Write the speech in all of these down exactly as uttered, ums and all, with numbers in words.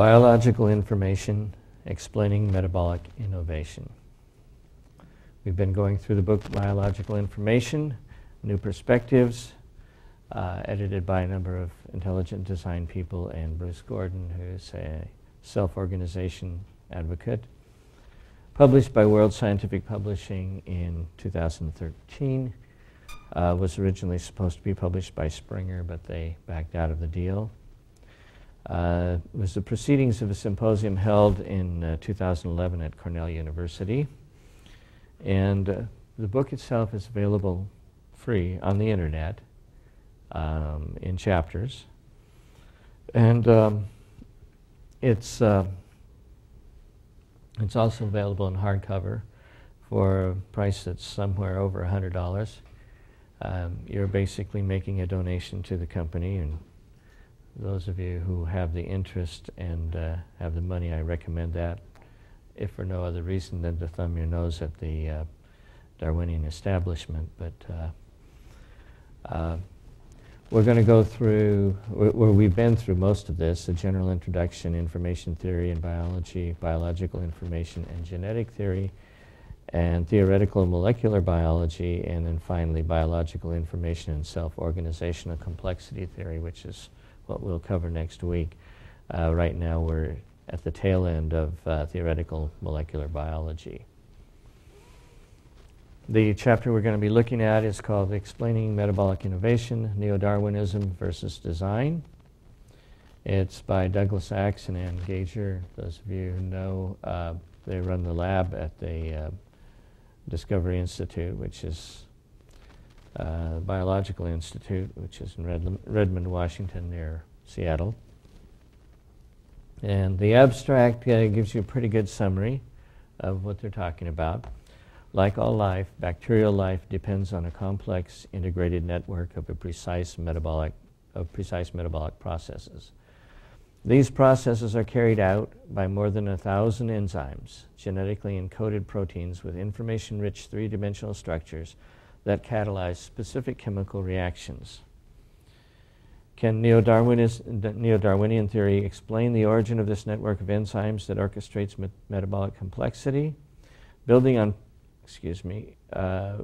Biological Information: Explaining Metabolic Innovation. We've been going through the book Biological Information: New Perspectives, uh, edited by a number of intelligent design people and Bruce Gordon, who's a self-organization advocate, published by World Scientific Publishing in two thousand thirteen. Uh, was originally supposed to be published by Springer, but they backed out of the deal. Uh, it was the proceedings of a symposium held in uh, two thousand eleven at Cornell University. And uh, the book itself is available free on the internet um, in chapters. And um, it's, uh, it's also available in hardcover for a price that's somewhere over one hundred dollars. Um, you're basically making a donation to the company, and those of you who have the interest and uh, have the money, I recommend that, if for no other reason than to thumb your nose at the uh, Darwinian establishment. But uh, uh, we're going to go through, well, we've been through most of this, a general introduction, information theory and biology, biological information and genetic theory, and theoretical molecular biology, and then finally biological information and self-organizational complexity theory, which is what we'll cover next week. Uh, right now we're at the tail end of uh, theoretical molecular biology. The chapter we're going to be looking at is called Explaining Metabolic Innovation: Neo-Darwinism versus Design. It's by Douglas Axe and Ann Gauger. Those of you who know, uh, they run the lab at the uh, Discovery Institute, which is uh, Biological Institute, which is in Redland, Redmond, Washington, near Seattle. And the abstract uh, gives you a pretty good summary of what they're talking about. Like all life, bacterial life depends on a complex, integrated network of a precise metabolic of precise metabolic processes. These processes are carried out by more than a thousand enzymes, genetically encoded proteins with information-rich three-dimensional structures that catalyze specific chemical reactions. Can neo-Darwinian theory explain the origin of this network of enzymes that orchestrates met metabolic complexity? Building on, excuse me, uh,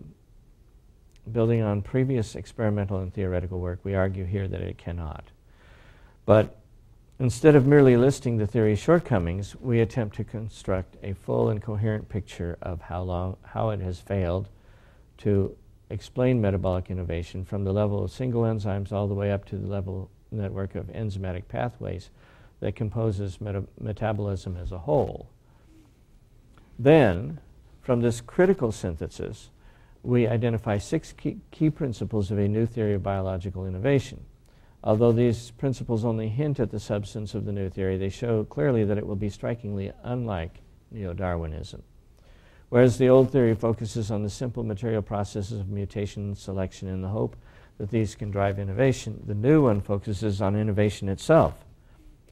building on previous experimental and theoretical work, we argue here that it cannot. But instead of merely listing the theory's shortcomings, we attempt to construct a full and coherent picture of how, long, how it has failed to explain metabolic innovation from the level of single enzymes all the way up to the level network of enzymatic pathways that composes meta metabolism as a whole. Then, from this critical synthesis, we identify six key, key principles of a new theory of biological innovation. Although these principles only hint at the substance of the new theory, they show clearly that it will be strikingly unlike neo-Darwinism. Whereas the old theory focuses on the simple material processes of mutation and selection in the hope that these can drive innovation, the new one focuses on innovation itself,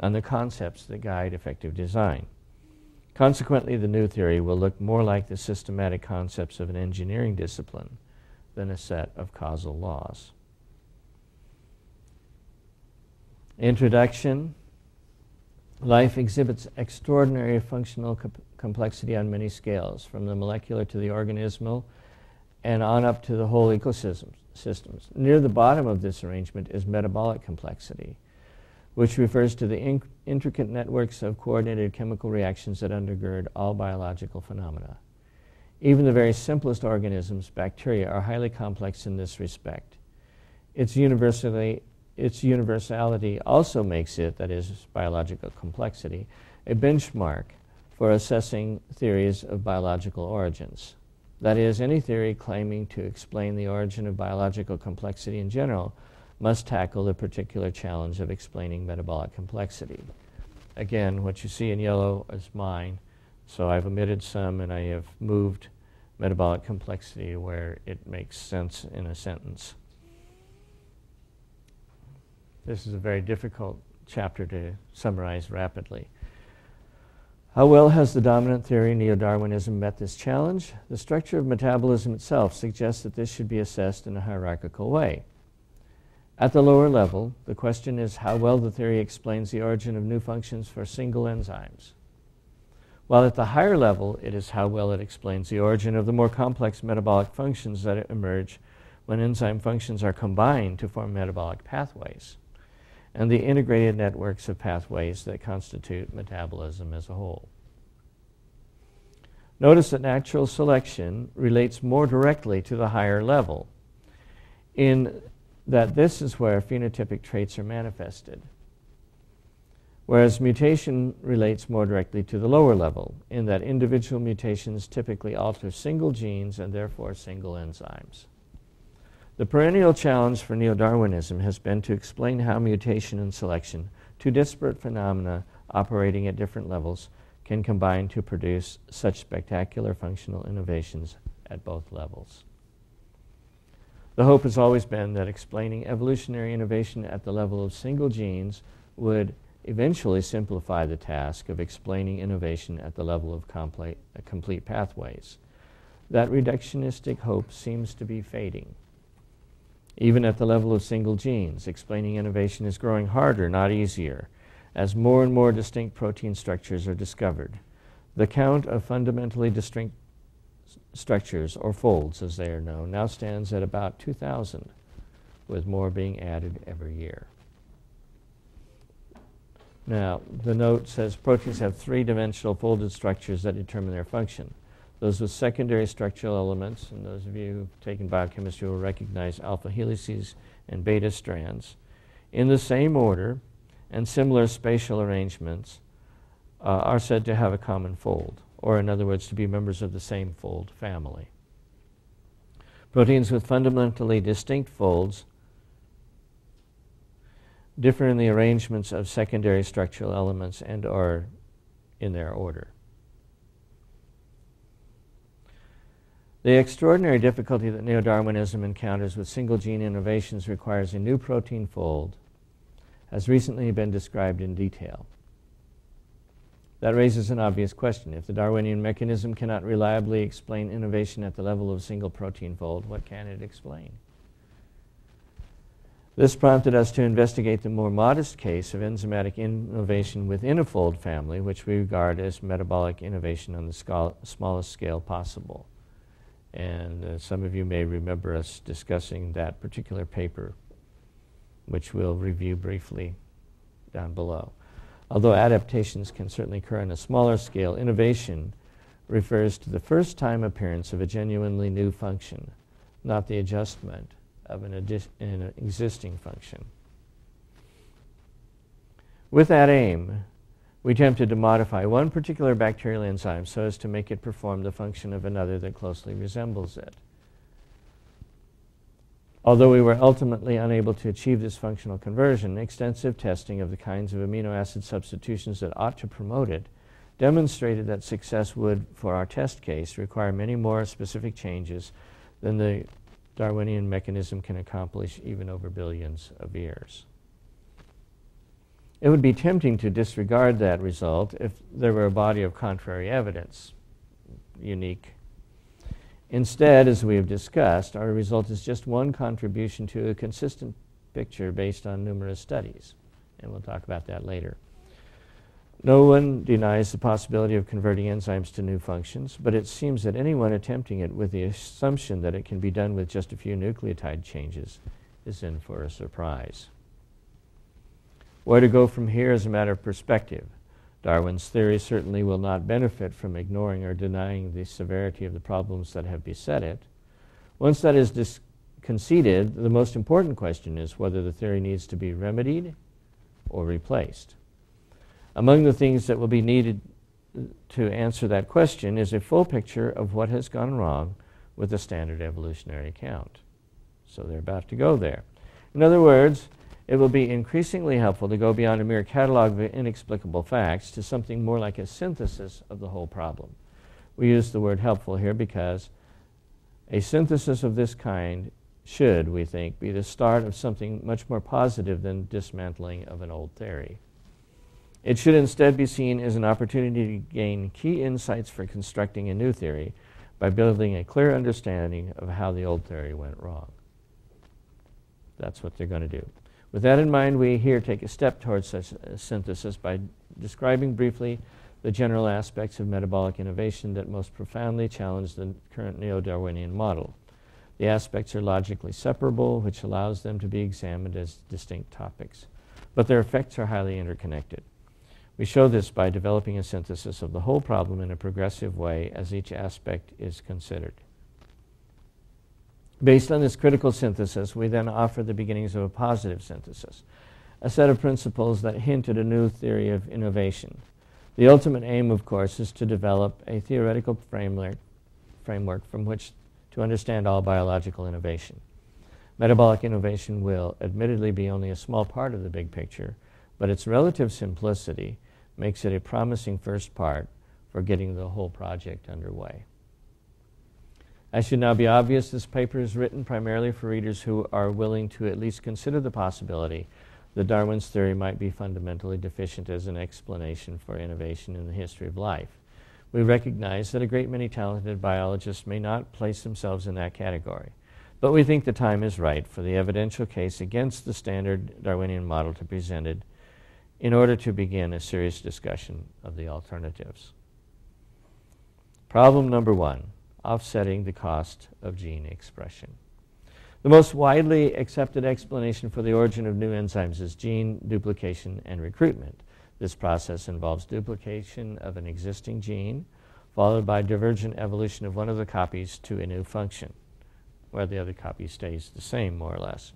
on the concepts that guide effective design. Consequently, the new theory will look more like the systematic concepts of an engineering discipline than a set of causal laws. Introduction. Life exhibits extraordinary functional comp complexity on many scales, from the molecular to the organismal and on up to the whole ecosystems. Near the bottom of this arrangement is metabolic complexity, which refers to the in intricate networks of coordinated chemical reactions that undergird all biological phenomena. Even the very simplest organisms, bacteria, are highly complex in this respect. It's universally Its universality also makes it, that is, biological complexity, a benchmark for assessing theories of biological origins. That is, any theory claiming to explain the origin of biological complexity in general must tackle the particular challenge of explaining metabolic complexity. Again, what you see in yellow is mine, so I've omitted some and I have moved metabolic complexity where it makes sense in a sentence. This is a very difficult chapter to summarize rapidly. How well has the dominant theory, neo-Darwinism, met this challenge? The structure of metabolism itself suggests that this should be assessed in a hierarchical way. At the lower level, the question is how well the theory explains the origin of new functions for single enzymes, while at the higher level, it is how well it explains the origin of the more complex metabolic functions that emerge when enzyme functions are combined to form metabolic pathways and the integrated networks of pathways that constitute metabolism as a whole. Notice that natural selection relates more directly to the higher level, in that this is where phenotypic traits are manifested, whereas mutation relates more directly to the lower level, in that individual mutations typically alter single genes and therefore single enzymes. The perennial challenge for neo-Darwinism has been to explain how mutation and selection, two disparate phenomena operating at different levels, can combine to produce such spectacular functional innovations at both levels. The hope has always been that explaining evolutionary innovation at the level of single genes would eventually simplify the task of explaining innovation at the level of complete, uh, complete pathways. That reductionistic hope seems to be fading. Even at the level of single genes, explaining innovation is growing harder, not easier, as more and more distinct protein structures are discovered. The count of fundamentally distinct structures, or folds as they are known, now stands at about two thousand, with more being added every year. Now, the note says proteins have three-dimensional folded structures that determine their function. Those with secondary structural elements, and those of you who've taken biochemistry will recognize alpha helices and beta strands, in the same order and similar spatial arrangements uh, are said to have a common fold, or in other words, to be members of the same fold family. Proteins with fundamentally distinct folds differ in the arrangements of secondary structural elements and are in their order. The extraordinary difficulty that neo-Darwinism encounters with single gene innovations requires a new protein fold has recently been described in detail. That raises an obvious question. If the Darwinian mechanism cannot reliably explain innovation at the level of a single protein fold, what can it explain? This prompted us to investigate the more modest case of enzymatic innovation within a fold family, which we regard as metabolic innovation on the smallest scale possible. And uh, some of you may remember us discussing that particular paper, which we'll review briefly down below. Although adaptations can certainly occur on a smaller scale, innovation refers to the first time appearance of a genuinely new function, not the adjustment of an, an existing function. With that aim, we attempted to modify one particular bacterial enzyme so as to make it perform the function of another that closely resembles it. Although we were ultimately unable to achieve this functional conversion, extensive testing of the kinds of amino acid substitutions that ought to promote it demonstrated that success would, for our test case, require many more specific changes than the Darwinian mechanism can accomplish even over billions of years. It would be tempting to disregard that result if there were a body of contrary evidence, unique. Instead, as we have discussed, our result is just one contribution to a consistent picture based on numerous studies, and we'll talk about that later. No one denies the possibility of converting enzymes to new functions, but it seems that anyone attempting it with the assumption that it can be done with just a few nucleotide changes is in for a surprise. Where to go from here is a matter of perspective. Darwin's theory certainly will not benefit from ignoring or denying the severity of the problems that have beset it. Once that is conceded, the most important question is whether the theory needs to be remedied or replaced. Among the things that will be needed to answer that question is a full picture of what has gone wrong with the standard evolutionary account. So they're about to go there. In other words, it will be increasingly helpful to go beyond a mere catalog of inexplicable facts to something more like a synthesis of the whole problem. We use the word helpful here because a synthesis of this kind should, we think, be the start of something much more positive than dismantling of an old theory. It should instead be seen as an opportunity to gain key insights for constructing a new theory by building a clear understanding of how the old theory went wrong. That's what they're going to do. With that in mind, we here take a step towards such a synthesis by describing briefly the general aspects of metabolic innovation that most profoundly challenge the current neo-Darwinian model. The aspects are logically separable, which allows them to be examined as distinct topics, but their effects are highly interconnected. We show this by developing a synthesis of the whole problem in a progressive way as each aspect is considered. Based on this critical synthesis, we then offer the beginnings of a positive synthesis, a set of principles that hint at a new theory of innovation. The ultimate aim, of course, is to develop a theoretical framework, framework from which to understand all biological innovation. Metabolic innovation will admittedly be only a small part of the big picture, but its relative simplicity makes it a promising first part for getting the whole project underway. As should now be obvious, this paper is written primarily for readers who are willing to at least consider the possibility that Darwin's theory might be fundamentally deficient as an explanation for innovation in the history of life. We recognize that a great many talented biologists may not place themselves in that category, but we think the time is right for the evidential case against the standard Darwinian model to be presented in order to begin a serious discussion of the alternatives. Problem number one, offsetting the cost of gene expression. The most widely accepted explanation for the origin of new enzymes is gene duplication and recruitment. This process involves duplication of an existing gene, followed by divergent evolution of one of the copies to a new function, where the other copy stays the same, more or less.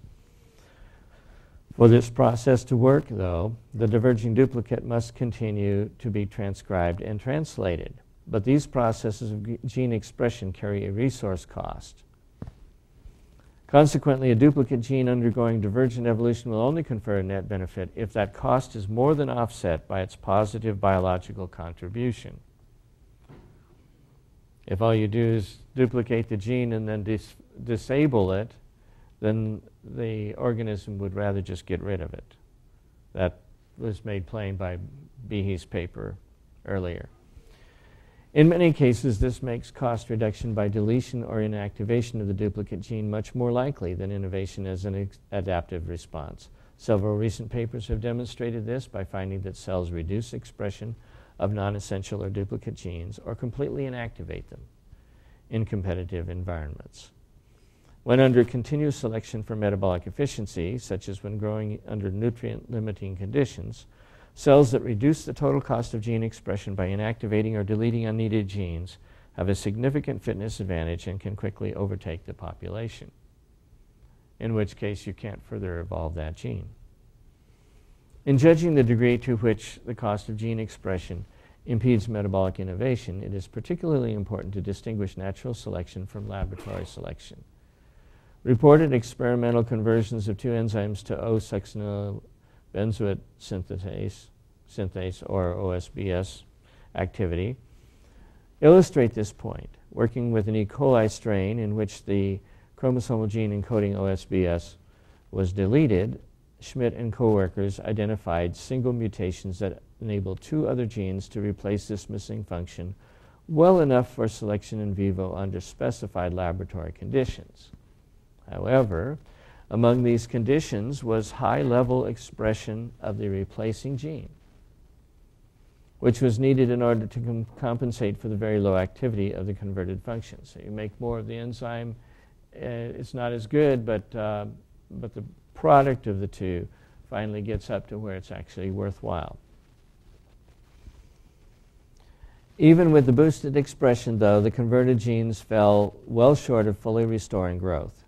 For this process to work, though, the diverging duplicate must continue to be transcribed and translated. But these processes of gene expression carry a resource cost. Consequently, a duplicate gene undergoing divergent evolution will only confer a net benefit if that cost is more than offset by its positive biological contribution. If all you do is duplicate the gene and then dis disable it, then the organism would rather just get rid of it. That was made plain by Behe's paper earlier. In many cases, this makes cost reduction by deletion or inactivation of the duplicate gene much more likely than innovation as an adaptive response. Several recent papers have demonstrated this by finding that cells reduce expression of non-essential or duplicate genes or completely inactivate them in competitive environments. When under continuous selection for metabolic efficiency, such as when growing under nutrient-limiting conditions, cells that reduce the total cost of gene expression by inactivating or deleting unneeded genes have a significant fitness advantage and can quickly overtake the population, in which case you can't further evolve that gene. In judging the degree to which the cost of gene expression impedes metabolic innovation, it is particularly important to distinguish natural selection from laboratory selection. Reported experimental conversions of two enzymes to O-succinyl benzoate synthase, synthase or O S B S activity illustrate this point, working with an E. coli strain in which the chromosomal gene encoding O S B S was deleted. Schmidt and co-workers identified single mutations that enable two other genes to replace this missing function well enough for selection in vivo under specified laboratory conditions. However, among these conditions was high-level expression of the replacing gene, which was needed in order to com compensate for the very low activity of the converted function. So you make more of the enzyme, uh, it's not as good, but, uh, but the product of the two finally gets up to where it's actually worthwhile. Even with the boosted expression, though, the converted genes fell well short of fully restoring growth.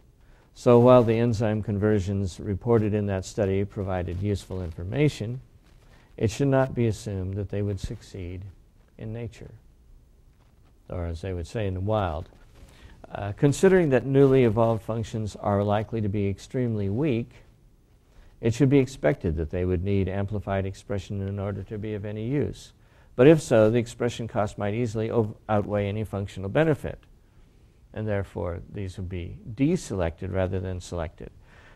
So while the enzyme conversions reported in that study provided useful information, it should not be assumed that they would succeed in nature, or as they would say, in the wild. Uh, considering that newly evolved functions are likely to be extremely weak, it should be expected that they would need amplified expression in order to be of any use. But if so, the expression cost might easily outweigh any functional benefit, and therefore these would be deselected rather than selected.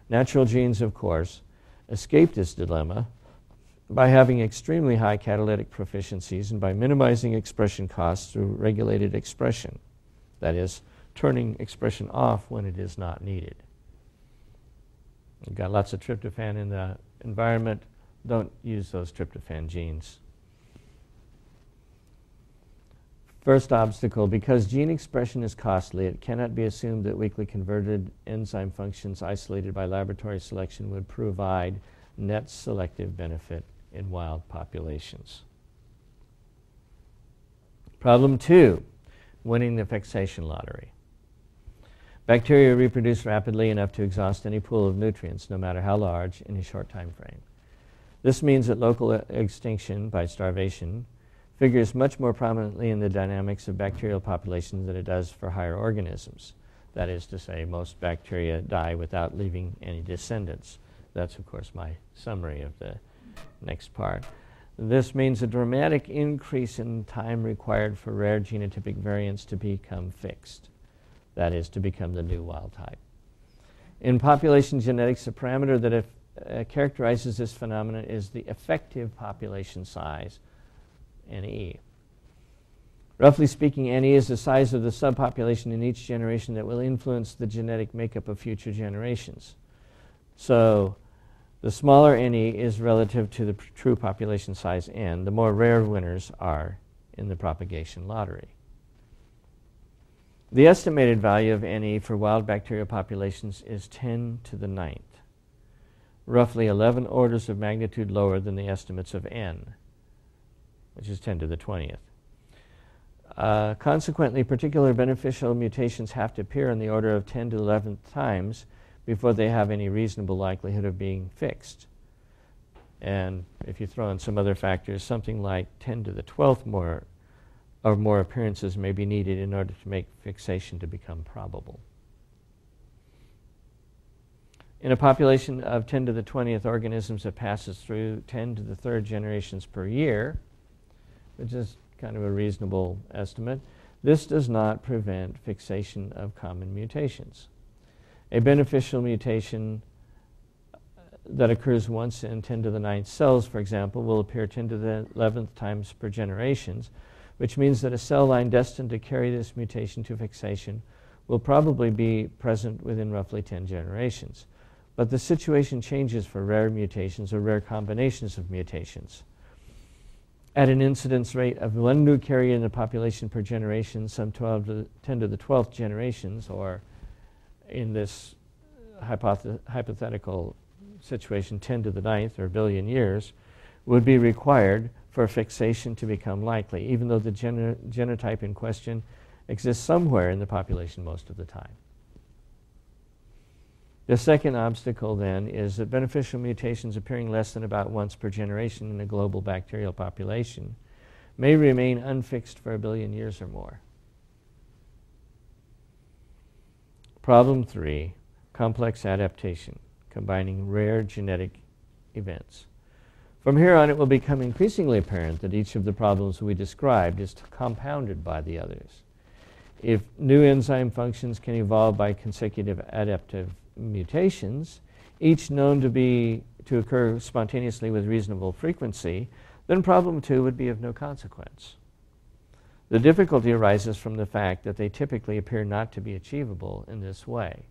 Natural genes, of course, escape this dilemma by having extremely high catalytic proficiencies and by minimizing expression costs through regulated expression, that is, turning expression off when it is not needed. You've got lots of tryptophan in the environment. Don't use those tryptophan genes. First obstacle, because gene expression is costly, it cannot be assumed that weakly converted enzyme functions isolated by laboratory selection would provide net selective benefit in wild populations. Problem two, winning the fixation lottery. Bacteria reproduce rapidly enough to exhaust any pool of nutrients, no matter how large, in a short time frame. This means that local extinction by starvation figures much more prominently in the dynamics of bacterial populations than it does for higher organisms. That is to say, most bacteria die without leaving any descendants. That's, of course, my summary of the next part. This means a dramatic increase in time required for rare genotypic variants to become fixed. That is, to become the new wild type. In population genetics, the parameter that if, uh, characterizes this phenomenon is the effective population size, N E. Roughly speaking, N E is the size of the subpopulation in each generation that will influence the genetic makeup of future generations. So the smaller N E is relative to the true population size N. The more rare winners are in the propagation lottery. The estimated value of N E for wild bacterial populations is ten to the ninth, roughly eleven orders of magnitude lower than the estimates of N, which is ten to the twentieth. Uh, consequently, particular beneficial mutations have to appear in the order of ten to the eleventh times before they have any reasonable likelihood of being fixed. And if you throw in some other factors, something like ten to the twelfth more or more appearances may be needed in order to make fixation to become probable. In a population of ten to the twentieth organisms that passes through ten to the third generations per year, which is kind of a reasonable estimate, this does not prevent fixation of common mutations. A beneficial mutation that occurs once in ten to the ninth cells, for example, will appear ten to the eleventh times per generations, which means that a cell line destined to carry this mutation to fixation will probably be present within roughly ten generations. But the situation changes for rare mutations or rare combinations of mutations. At an incidence rate of one new carrier in the population per generation, some twelve to the ten to the twelfth generations, or in this hypothetical situation, ten to the ninth or billion years, would be required for fixation to become likely, even though the geno genotype in question exists somewhere in the population most of the time. The second obstacle, then, is that beneficial mutations appearing less than about once per generation in a global bacterial population may remain unfixed for a billion years or more. Problem three, complex adaptation, combining rare genetic events. From here on, it will become increasingly apparent that each of the problems we described is compounded by the others. If new enzyme functions can evolve by consecutive adaptive mutations, each known to be to occur spontaneously with reasonable frequency, then problem two would be of no consequence. The difficulty arises from the fact that they typically appear not to be achievable in this way.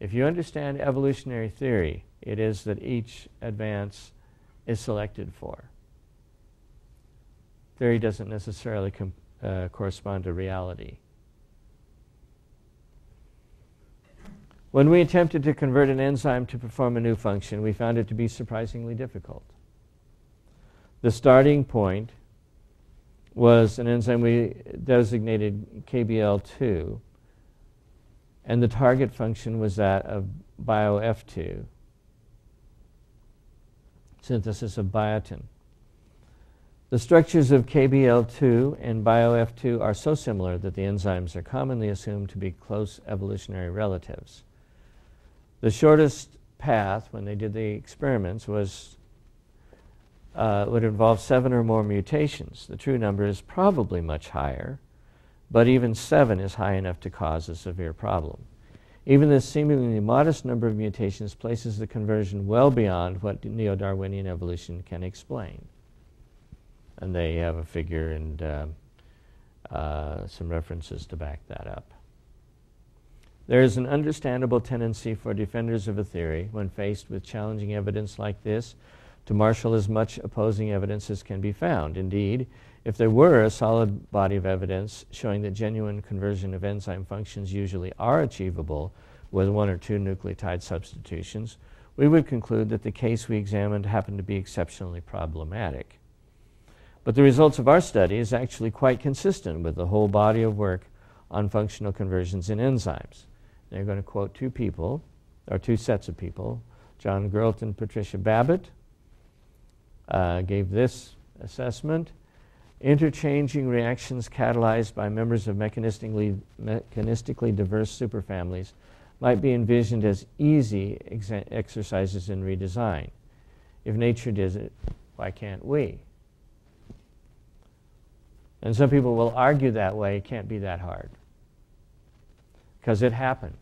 If you understand evolutionary theory, it is that each advance is selected for. Theory doesn't necessarily com uh, correspond to reality. When we attempted to convert an enzyme to perform a new function, we found it to be surprisingly difficult. The starting point was an enzyme we designated K B L two, and the target function was that of BioF two, synthesis of biotin. The structures of K B L two and BioF two are so similar that the enzymes are commonly assumed to be close evolutionary relatives. The shortest path, when they did the experiments, was uh, would involve seven or more mutations. The true number is probably much higher, but even seven is high enough to cause a severe problem. Even this seemingly modest number of mutations places the conversion well beyond what neo-Darwinian evolution can explain. And they have a figure and uh, uh, some references to back that up. There is an understandable tendency for defenders of a theory, when faced with challenging evidence like this, to marshal as much opposing evidence as can be found. Indeed, if there were a solid body of evidence showing that genuine conversion of enzyme functions usually are achievable with one or two nucleotide substitutions, we would conclude that the case we examined happened to be exceptionally problematic. But the results of our study is actually quite consistent with the whole body of work on functional conversions in enzymes. They're going to quote two people, or two sets of people. John Gerlt and Patricia Babbitt uh, gave this assessment. Interchanging reactions catalyzed by members of mechanistically, mechanistically diverse superfamilies might be envisioned as easy ex exercises in redesign. If nature does it, why can't we? And some people will argue that way, it can't be that hard, because it happened.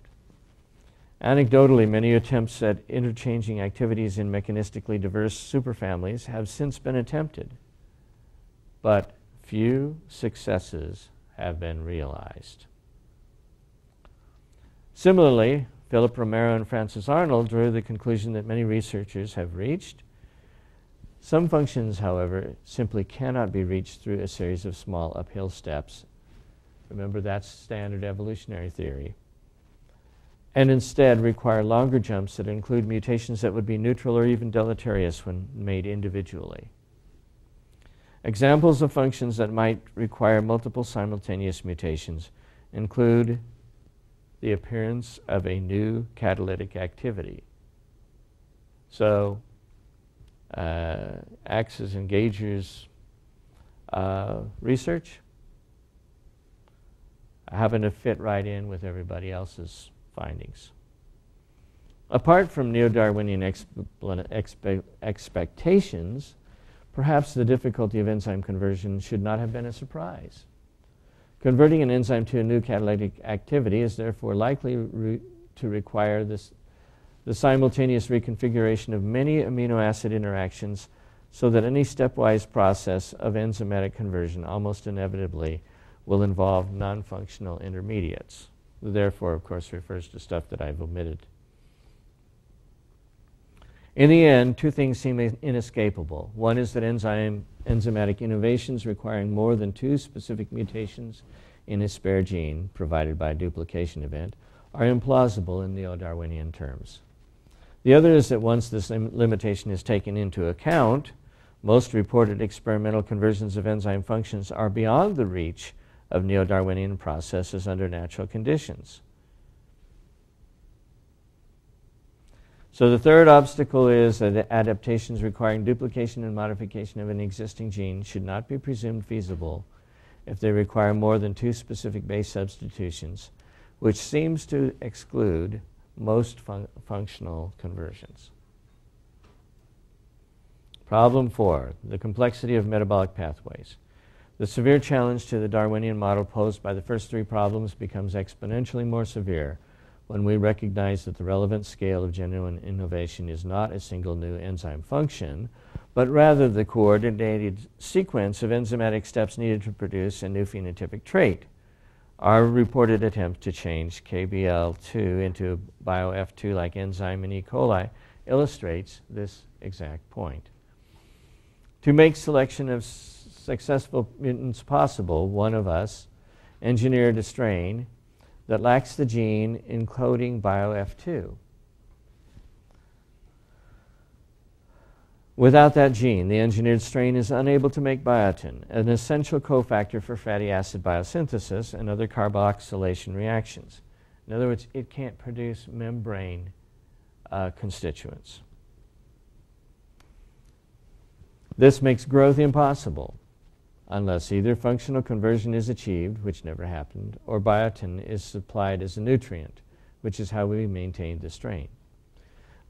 Anecdotally, many attempts at interchanging activities in mechanistically diverse superfamilies have since been attempted, but few successes have been realized. Similarly, Philip Romero and Francis Arnold drew the conclusion that many researchers have reached. Some functions, however, simply cannot be reached through a series of small uphill steps. Remember, that's standard evolutionary theory. And instead require longer jumps that include mutations that would be neutral or even deleterious when made individually. Examples of functions that might require multiple simultaneous mutations include the appearance of a new catalytic activity. So Uh, Axe's and Gauger's uh, research happened to fit right in with everybody else's findings. Apart from neo-Darwinian expe expectations, perhaps the difficulty of enzyme conversion should not have been a surprise. Converting an enzyme to a new catalytic activity is therefore likely re to require this the simultaneous reconfiguration of many amino acid interactions so that any stepwise process of enzymatic conversion almost inevitably will involve non-functional intermediates. Therefore, of course, refers to stuff that I've omitted. In the end, two things seem inescapable. One is that enzyme, enzymatic innovations requiring more than two specific mutations in a spare gene provided by a duplication event are implausible in neo-Darwinian terms. The other is that once this lim limitation is taken into account, most reported experimental conversions of enzyme functions are beyond the reach of neo-Darwinian processes under natural conditions. So the third obstacle is that adaptations requiring duplication and modification of an existing gene should not be presumed feasible if they require more than two specific base substitutions, which seems to exclude most fun functional conversions. Problem four, the complexity of metabolic pathways. The severe challenge to the Darwinian model posed by the first three problems becomes exponentially more severe when we recognize that the relevant scale of genuine innovation is not a single new enzyme function, but rather the coordinated sequence of enzymatic steps needed to produce a new phenotypic trait. Our reported attempt to change K B L two into a bio F two like enzyme in E. coli illustrates this exact point. To make selection of successful mutants possible, one of us engineered a strain that lacks the gene encoding bio F two. Without that gene, the engineered strain is unable to make biotin, an essential cofactor for fatty acid biosynthesis and other carboxylation reactions. In other words, it can't produce membrane uh, constituents. This makes growth impossible unless either functional conversion is achieved, which never happened, or biotin is supplied as a nutrient, which is how we maintained the strain.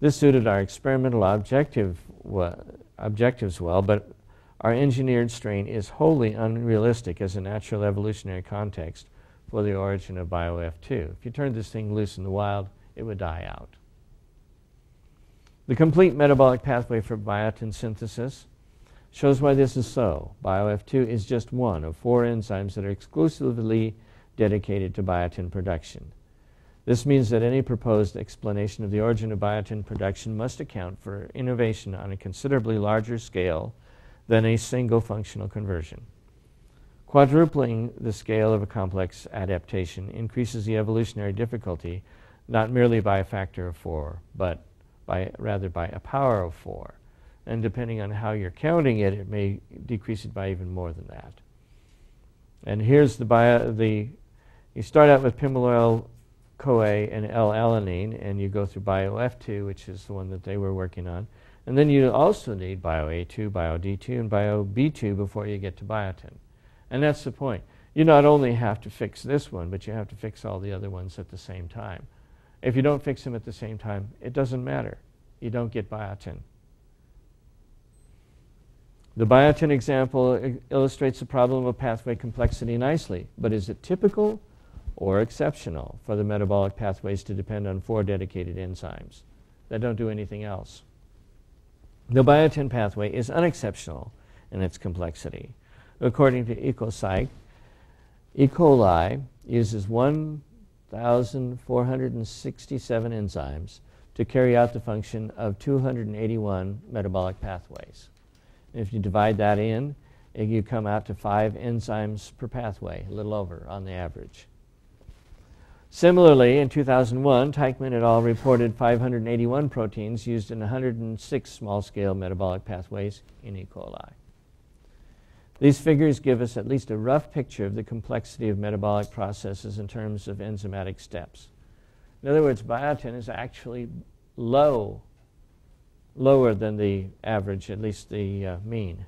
This suited our experimental objective objectives well, but our engineered strain is wholly unrealistic as a natural evolutionary context for the origin of bio F two. If you turned this thing loose in the wild, it would die out. The complete metabolic pathway for biotin synthesis shows why this is so. bio F two is just one of four enzymes that are exclusively dedicated to biotin production. This means that any proposed explanation of the origin of biotin production must account for innovation on a considerably larger scale than a single functional conversion. Quadrupling the scale of a complex adaptation increases the evolutionary difficulty not merely by a factor of four, but by, rather by a power of four. And depending on how you're counting it, it may decrease it by even more than that. And here's the bio, the, you start out with pimaloyl-CoA and L-alanine, and you go through bio F two, which is the one that they were working on. And then you also need bio A two, bio D two, and bio B two before you get to biotin. And that's the point. You not only have to fix this one, but you have to fix all the other ones at the same time. If you don't fix them at the same time, it doesn't matter. You don't get biotin. The biotin example illustrates the problem of pathway complexity nicely, but is it typical or exceptional for the metabolic pathways to depend on four dedicated enzymes that don't do anything else? The biotin pathway is unexceptional in its complexity. According to EcoCyc, E. coli uses one thousand four hundred sixty-seven enzymes to carry out the function of two hundred eighty-one metabolic pathways. If you divide that in, you come out to five enzymes per pathway, a little over on the average. Similarly, in two thousand one, Teichmann et al. Reported five hundred eighty-one proteins used in one hundred six small-scale metabolic pathways in E. coli. These figures give us at least a rough picture of the complexity of metabolic processes in terms of enzymatic steps. In other words, biotin is actually low, lower than the average, at least the uh, mean.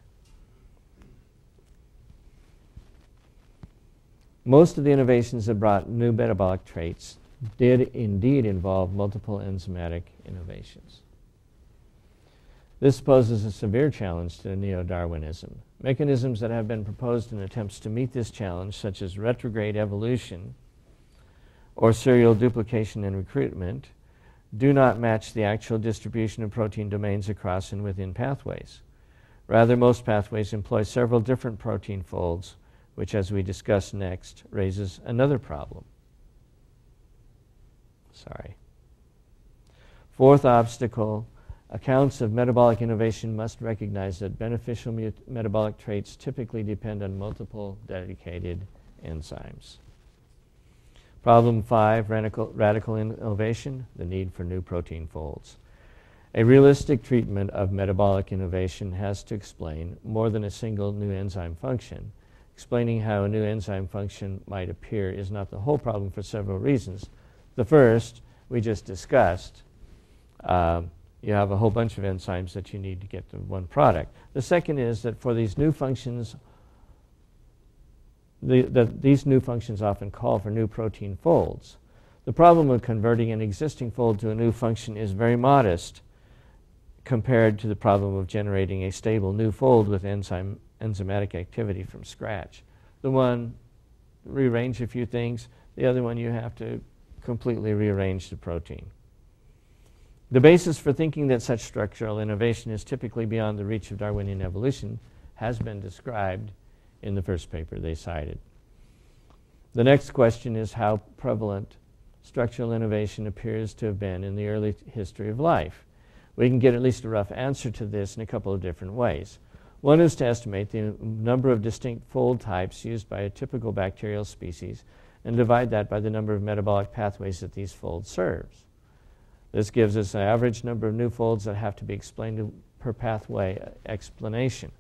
Most of the innovations that brought new metabolic traits did indeed involve multiple enzymatic innovations. This poses a severe challenge to neo-Darwinism. Mechanisms that have been proposed in attempts to meet this challenge, such as retrograde evolution or serial duplication and recruitment, do not match the actual distribution of protein domains across and within pathways. Rather, most pathways employ several different protein folds, which, as we discuss next, raises another problem. Sorry. Fourth obstacle. Accounts of metabolic innovation must recognize that beneficial metabolic traits typically depend on multiple dedicated enzymes. Problem five, radical, radical innovation, the need for new protein folds. A realistic treatment of metabolic innovation has to explain more than a single new enzyme function. Explaining how a new enzyme function might appear is not the whole problem for several reasons. The first, we just discussed. Uh, You have a whole bunch of enzymes that you need to get to one product. The second is that for these new functions, the, the, these new functions often call for new protein folds. The problem of converting an existing fold to a new function is very modest compared to the problem of generating a stable new fold with enzyme, enzymatic activity from scratch. The one, rearrange a few things. The other one, you have to completely rearrange the protein. The basis for thinking that such structural innovation is typically beyond the reach of Darwinian evolution has been described in the first paper they cited. The next question is how prevalent structural innovation appears to have been in the early history of life. We can get at least a rough answer to this in a couple of different ways. One is to estimate the number of distinct fold types used by a typical bacterial species and divide that by the number of metabolic pathways that these folds serve. This gives us an average number of new folds that have to be explained per pathway explanation.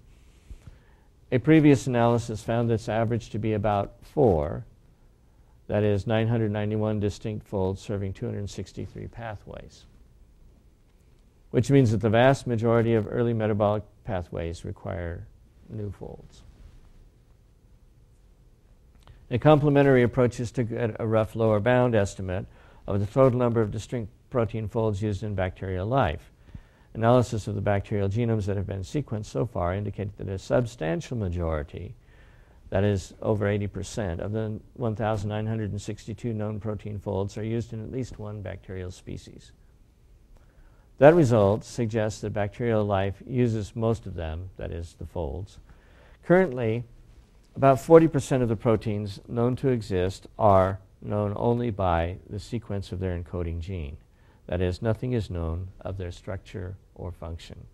A previous analysis found this average to be about four, that is nine hundred ninety-one distinct folds serving two hundred sixty-three pathways, which means that the vast majority of early metabolic pathways require new folds. A complementary approach is to get a rough lower bound estimate of the total number of distinct protein folds used in bacterial life. Analysis of the bacterial genomes that have been sequenced so far indicate that a substantial majority, that is over eighty percent, of the one thousand nine hundred sixty-two known protein folds are used in at least one bacterial species. That result suggests that bacterial life uses most of them, that is the folds. Currently, about forty percent of the proteins known to exist are known only by the sequence of their encoding gene. That is, nothing is known of their structure or function.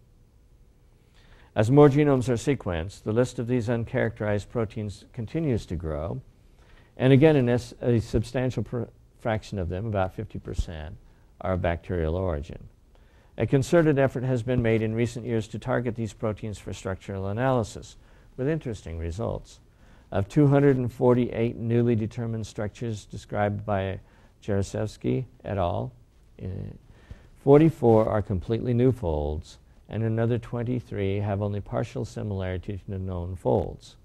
As more genomes are sequenced, the list of these uncharacterized proteins continues to grow. And again, in a, a substantial fraction of them, about fifty percent, are of bacterial origin. A concerted effort has been made in recent years to target these proteins for structural analysis, with interesting results. Of two hundred forty-eight newly determined structures described by Jaroszewski et al., forty-four are completely new folds, and another twenty-three have only partial similarity to known folds.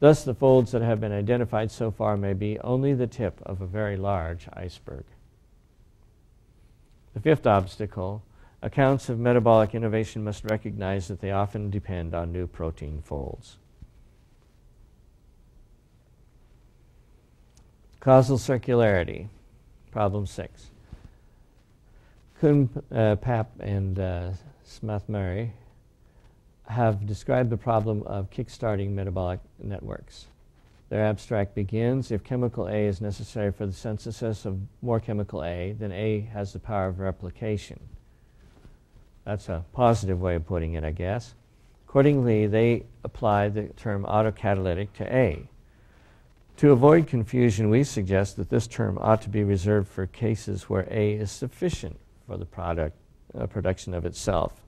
Thus, the folds that have been identified so far may be only the tip of a very large iceberg. The fifth obstacle, accounts of metabolic innovation must recognize that they often depend on new protein folds. Causal circularity, problem six. Kuhn, uh, Papp, and uh, Smath-Murray have described the problem of kickstarting metabolic networks. Their abstract begins, if chemical A is necessary for the synthesis of more chemical A, then A has the power of replication. That's a positive way of putting it, I guess. Accordingly, they apply the term autocatalytic to A. To avoid confusion, we suggest that this term ought to be reserved for cases where A is sufficient for the product, uh, production of itself,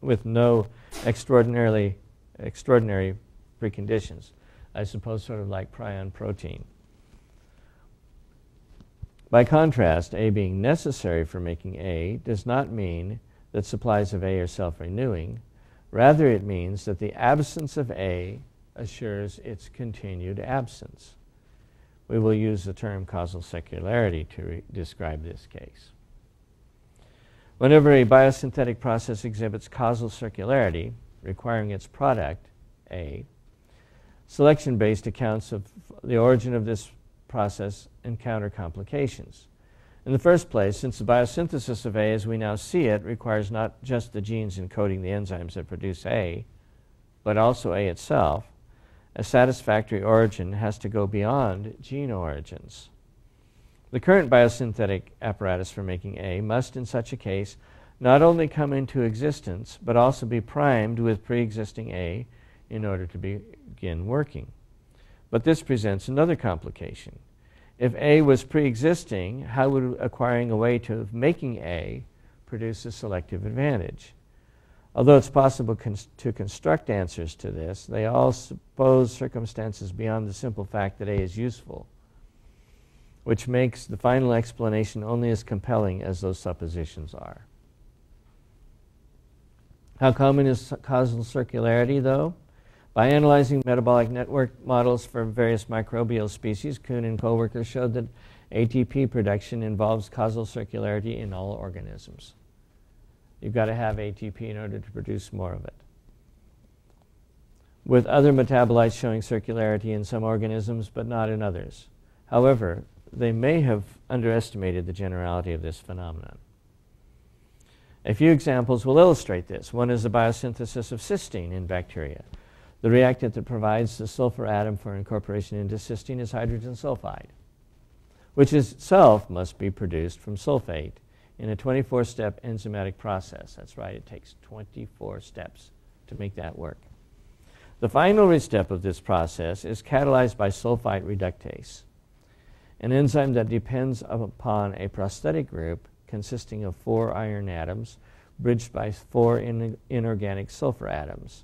with no extraordinarily extraordinary preconditions. I suppose sort of like prion protein. By contrast, A being necessary for making A does not mean that supplies of A are self-renewing. Rather, it means that the absence of A assures its continued absence. We will use the term causal circularity to describe this case. Whenever a biosynthetic process exhibits causal circularity, requiring its product, A, selection-based accounts of the origin of this process encounter complications. In the first place, since the biosynthesis of A as we now see it requires not just the genes encoding the enzymes that produce A, but also A itself, a satisfactory origin has to go beyond gene origins. The current biosynthetic apparatus for making A must, in such a case, not only come into existence, but also be primed with pre-existing A in order to be begin working. But this presents another complication. If A was pre-existing, how would acquiring a way to making A produce a selective advantage? Although it's possible cons to construct answers to this, they all suppose circumstances beyond the simple fact that A is useful, which makes the final explanation only as compelling as those suppositions are. How common is causal circularity, though? By analyzing metabolic network models for various microbial species, Kuhn and co-workers showed that A T P production involves causal circularity in all organisms. You've got to have A T P in order to produce more of it. With other metabolites showing circularity in some organisms, but not in others. However, they may have underestimated the generality of this phenomenon. A few examples will illustrate this. One is the biosynthesis of cysteine in bacteria. The reactant that provides the sulfur atom for incorporation into cysteine is hydrogen sulfide, which itself must be produced from sulfate in a twenty-four step enzymatic process. That's right, it takes twenty-four steps to make that work. The final step of this process is catalyzed by sulfite reductase, an enzyme that depends upon a prosthetic group consisting of four iron atoms bridged by four in inorganic sulfur atoms,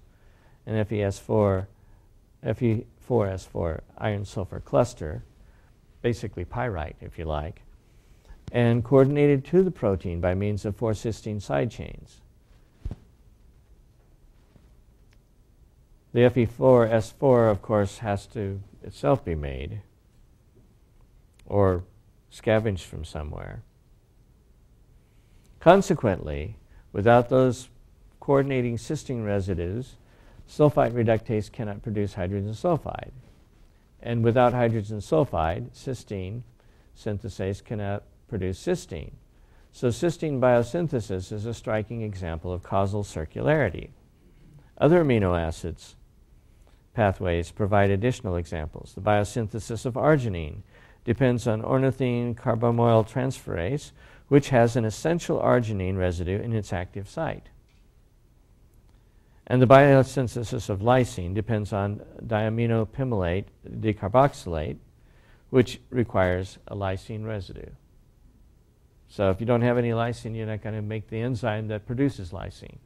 an F E four S four iron sulfur cluster, basically pyrite, if you like, and coordinated to the protein by means of four cysteine side chains. The F E four S four, of course, has to itself be made or scavenged from somewhere. Consequently, without those coordinating cysteine residues, sulfite reductase cannot produce hydrogen sulfide. And without hydrogen sulfide, cysteine synthase cannot produce cysteine. So cysteine biosynthesis is a striking example of causal circularity. Other amino acids pathways provide additional examples. The biosynthesis of arginine depends on ornithine carbamoyl transferase, which has an essential arginine residue in its active site. And the biosynthesis of lysine depends on diaminopimolate decarboxylate, which requires a lysine residue. So if you don't have any lysine, you're not going to make the enzyme that produces lysine.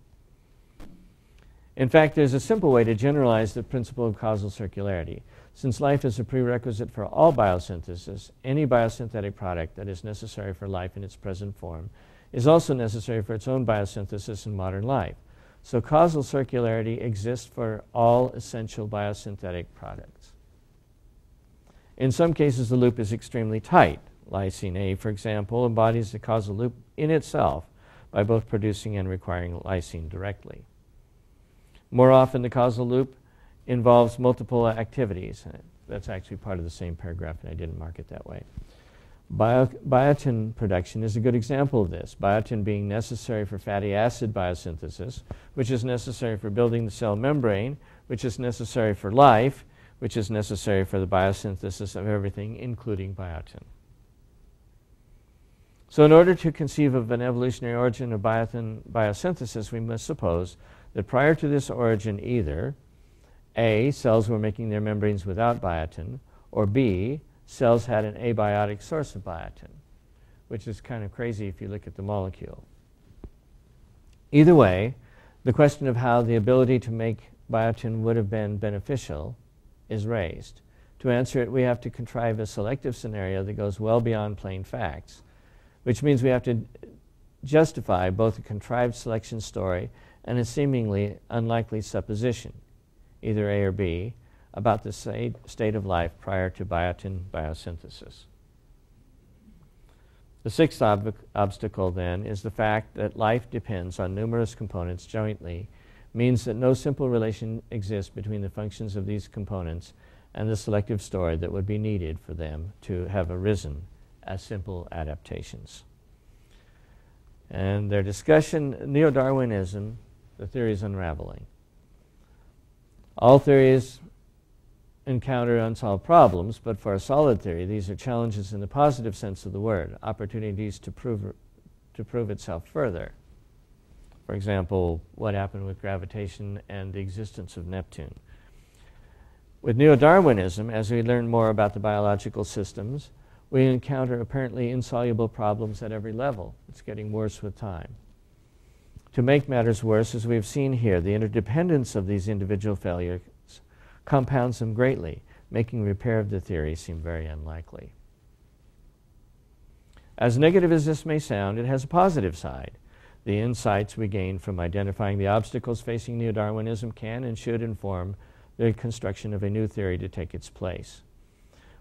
In fact, there's a simple way to generalize the principle of causal circularity. Since life is a prerequisite for all biosynthesis, any biosynthetic product that is necessary for life in its present form is also necessary for its own biosynthesis in modern life. So causal circularity exists for all essential biosynthetic products. In some cases, the loop is extremely tight. Lysine A, for example, embodies the causal loop in itself by both producing and requiring lysine directly. More often, the causal loop involves multiple activities. That's actually part of the same paragraph, and I didn't mark it that way. Bio biotin production is a good example of this, biotin being necessary for fatty acid biosynthesis, which is necessary for building the cell membrane, which is necessary for life, which is necessary for the biosynthesis of everything, including biotin. So in order to conceive of an evolutionary origin of biotin biosynthesis, we must suppose that prior to this origin, either A, cells were making their membranes without biotin, or B, cells had an abiotic source of biotin, which is kind of crazy if you look at the molecule. Either way, the question of how the ability to make biotin would have been beneficial is raised. To answer it, we have to contrive a selective scenario that goes well beyond plain facts, which means we have to justify both a contrived selection story and a seemingly unlikely supposition, either A or B, about the state of life prior to biotin biosynthesis. The sixth ob obstacle, then, is the fact that life depends on numerous components jointly, means that no simple relation exists between the functions of these components and the selective story that would be needed for them to have arisen as simple adaptations. And their discussion, Neo-Darwinism, the theory's unraveling. All theories encounter unsolved problems, but for a solid theory, these are challenges in the positive sense of the word, opportunities to prove, to prove itself further. For example, what happened with gravitation and the existence of Neptune. With Neo-Darwinism, as we learn more about the biological systems, we encounter apparently insoluble problems at every level. It's getting worse with time. To make matters worse, as we've seen here, the interdependence of these individual failures compounds them greatly, making repair of the theory seem very unlikely. As negative as this may sound, it has a positive side. The insights we gain from identifying the obstacles facing Neo-Darwinism can and should inform the construction of a new theory to take its place.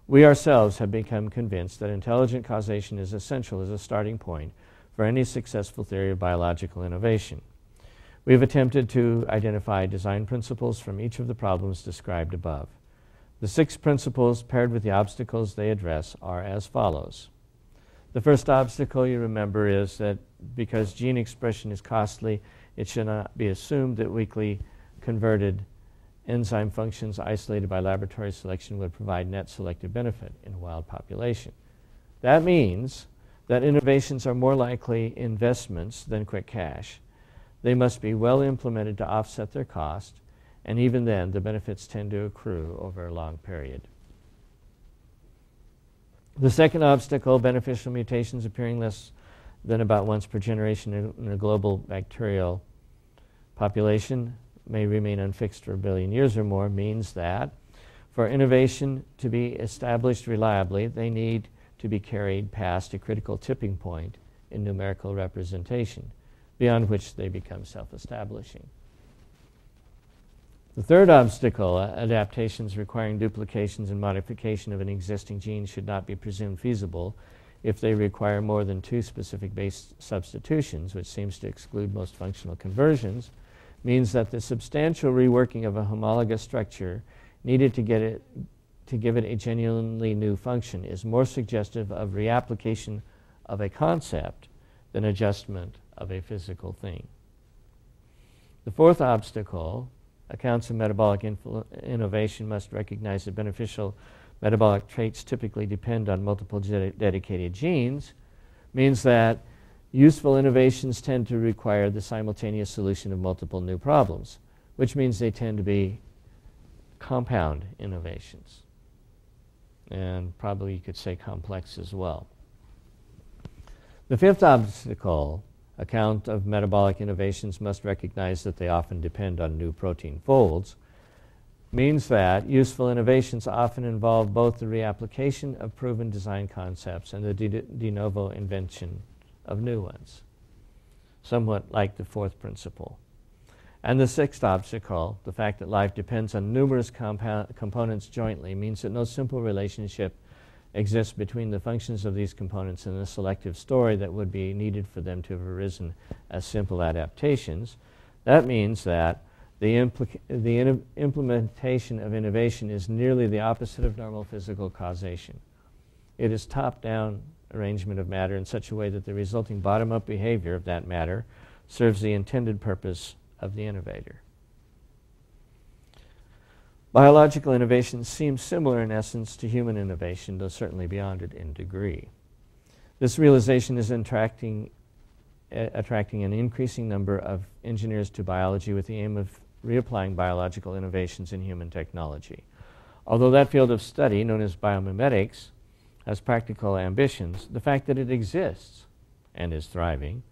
We ourselves have become convinced that intelligent causation is essential as a starting point for any successful theory of biological innovation. We have attempted to identify design principles from each of the problems described above. The six principles paired with the obstacles they address are as follows. The first obstacle, you remember, is that because gene expression is costly, it should not be assumed that weakly converted enzyme functions isolated by laboratory selection would provide net selective benefit in a wild population. That means that innovations are more likely investments than quick cash. They must be well implemented to offset their cost, and even then, the benefits tend to accrue over a long period. The second obstacle, beneficial mutations appearing less than about once per generation in a global bacterial population, may remain unfixed for a billion years or more, means that for innovation to be established reliably, they need to be carried past a critical tipping point in numerical representation, beyond which they become self-establishing. The third obstacle, adaptations requiring duplications and modification of an existing gene, should not be presumed feasible if they require more than two specific base substitutions, which seems to exclude most functional conversions, means that the substantial reworking of a homologous structure needed to get it to give it a genuinely new function is more suggestive of reapplication of a concept than adjustment of a physical thing. The fourth obstacle, Accounts of metabolic innovation must recognize that beneficial metabolic traits typically depend on multiple dedicated genes, means that useful innovations tend to require the simultaneous solution of multiple new problems, which means they tend to be compound innovations. And probably you could say complex as well. The fifth obstacle, account of metabolic innovations must recognize that they often depend on new protein folds, means that useful innovations often involve both the reapplication of proven design concepts and the de, de novo invention of new ones, somewhat like the fourth principle. And the sixth obstacle, the fact that life depends on numerous compo components jointly, means that no simple relationship exists between the functions of these components and the selective story that would be needed for them to have arisen as simple adaptations. That means that the, the implementation of innovation is nearly the opposite of normal physical causation. It is top-down arrangement of matter in such a way that the resulting bottom-up behavior of that matter serves the intended purpose of the innovator. Biological innovation seems similar in essence to human innovation, though certainly beyond it in degree. This realization is attracting, uh, attracting an increasing number of engineers to biology with the aim of reapplying biological innovations in human technology. Although that field of study, known as biomimetics, has practical ambitions, the fact that it exists and is thriving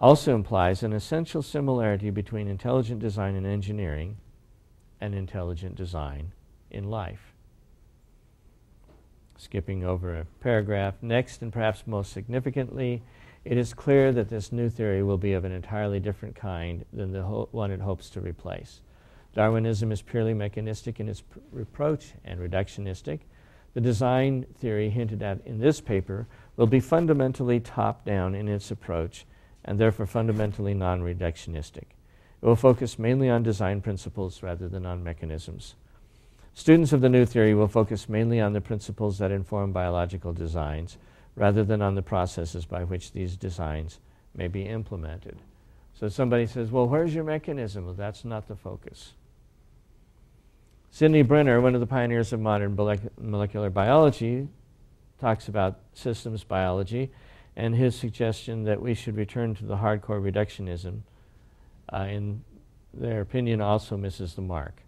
also implies an essential similarity between intelligent design in engineering and intelligent design in life. Skipping over a paragraph, next and perhaps most significantly, it is clear that this new theory will be of an entirely different kind than the ho- one it hopes to replace. Darwinism is purely mechanistic in its approach and reductionistic. The design theory hinted at in this paper will be fundamentally top-down in its approach and therefore fundamentally non-reductionistic. It will focus mainly on design principles rather than on mechanisms. Students of the new theory will focus mainly on the principles that inform biological designs rather than on the processes by which these designs may be implemented. So somebody says, well, where's your mechanism? Well, that's not the focus. Sydney Brenner, one of the pioneers of modern molecular biology, talks about systems biology and his suggestion that we should return to the hardcore reductionism. Uh, in their opinion, also misses the mark.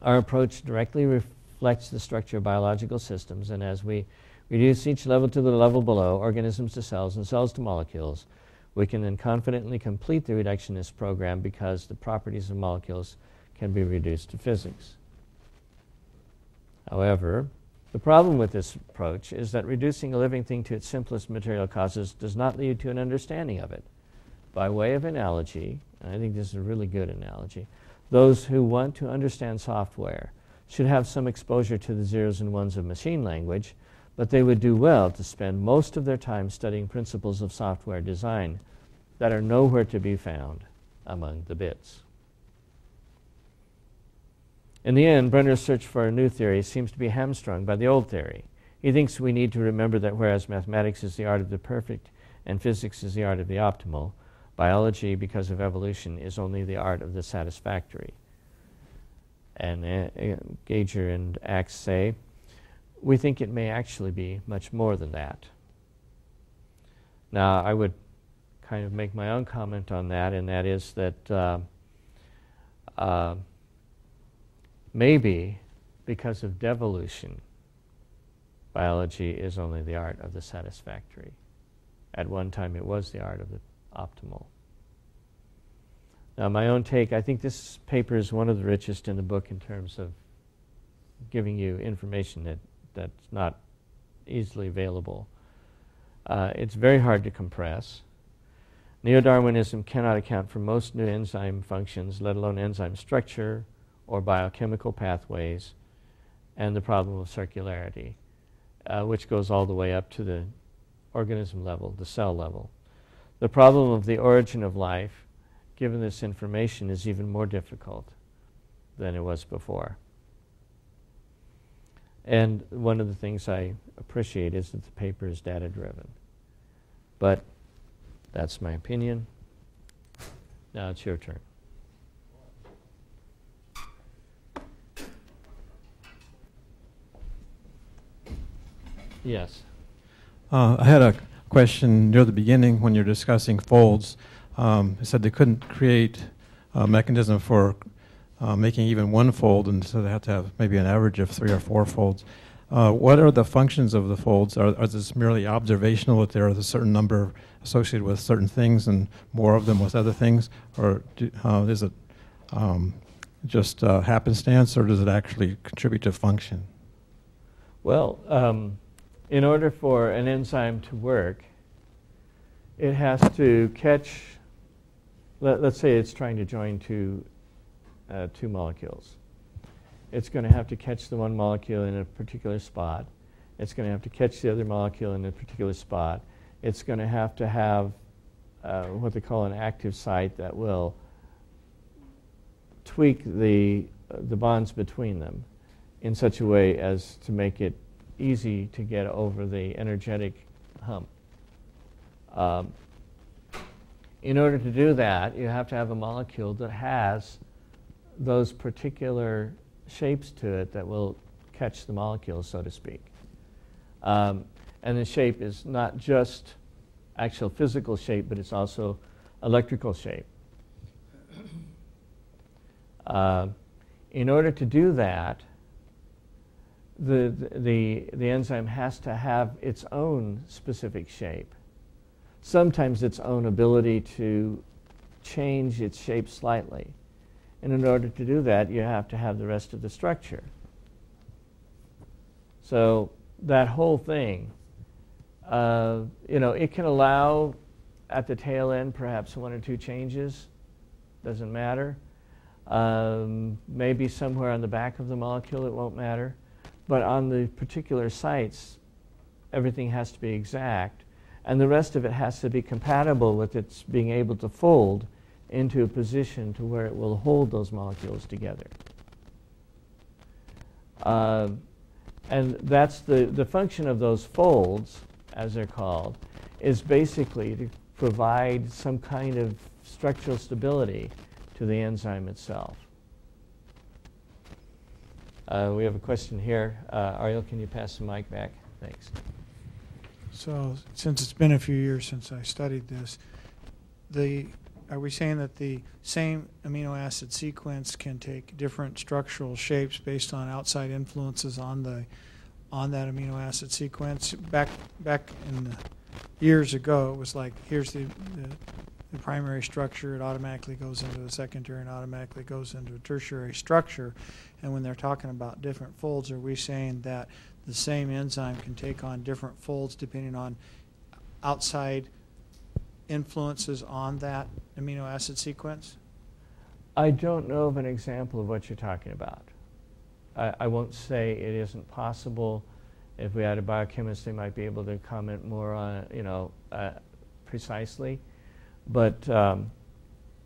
Our approach directly reflects the structure of biological systems, and as we reduce each level to the level below, organisms to cells and cells to molecules, we can then confidently complete the reductionist program because the properties of molecules can be reduced to physics. However, the problem with this approach is that reducing a living thing to its simplest material causes does not lead to an understanding of it. By way of analogy, and I think this is a really good analogy, those who want to understand software should have some exposure to the zeros and ones of machine language, but they would do well to spend most of their time studying principles of software design that are nowhere to be found among the bits. In the end, Brenner's search for a new theory seems to be hamstrung by the old theory. He thinks we need to remember that whereas mathematics is the art of the perfect and physics is the art of the optimal, biology, because of evolution, is only the art of the satisfactory. And uh, Gauger and Axe say, we think it may actually be much more than that. Now, I would kind of make my own comment on that, and that is that uh, uh, maybe because of devolution, biology is only the art of the satisfactory. At one time, it was the art of the optimal. Now, my own take, I think this paper is one of the richest in the book in terms of giving you information that, that's not easily available. Uh, it's very hard to compress. Neo-Darwinism cannot account for most new enzyme functions, let alone enzyme structure, or biochemical pathways, and the problem of circularity, uh, which goes all the way up to the organism level, the cell level. The problem of the origin of life, given this information, is even more difficult than it was before. And one of the things I appreciate is that the paper is data-driven. But that's my opinion. Now it's your turn. Yes. Uh, I had a question near the beginning when you're discussing folds. Um, it said they couldn't create a mechanism for uh, making even one fold, and so they have to have maybe an average of three or four folds. Uh, what are the functions of the folds? Are, are this merely observational, that there is a certain number associated with certain things and more of them with other things? Or do, uh, is it um, just uh, happenstance, or does it actually contribute to function? Well, um, in order for an enzyme to work, it has to catch, let, let's say it's trying to join two, uh, two molecules. It's going to have to catch the one molecule in a particular spot. It's going to have to catch the other molecule in a particular spot. It's going to have to have uh, what they call an active site that will tweak the, uh, the bonds between them in such a way as to make it easy to get over the energetic hump. Um, in order to do that, you have to have a molecule that has those particular shapes to it that will catch the molecule, so to speak. Um, and the shape is not just actual physical shape, but it's also electrical shape. Uh, in order to do that, the, the, the enzyme has to have its own specific shape. Sometimes its own ability to change its shape slightly. And in order to do that, you have to have the rest of the structure. So that whole thing, uh, you know, it can allow at the tail end perhaps one or two changes. Doesn't matter. Um, maybe somewhere on the back of the molecule it won't matter. But on the particular sites, everything has to be exact. And the rest of it has to be compatible with its being able to fold into a position to where it will hold those molecules together. Uh, and that's the, the function of those folds, as they're called, is basically to provide some kind of structural stability to the enzyme itself. Uh, we have a question here. Uh, Ariel, can you pass the mic back? Thanks. So since it's been a few years since I studied this, the are we saying that the same amino acid sequence can take different structural shapes based on outside influences on the on that amino acid sequence? Back back in the years ago, it was like here's the, the, the primary structure, it automatically goes into a secondary and automatically goes into a tertiary structure. And when they're talking about different folds, are we saying that the same enzyme can take on different folds depending on outside influences on that amino acid sequence? I don't know of an example of what you're talking about. I, I won't say it isn't possible. If we had a biochemist, they might be able to comment more on it, you know, uh, precisely. But um,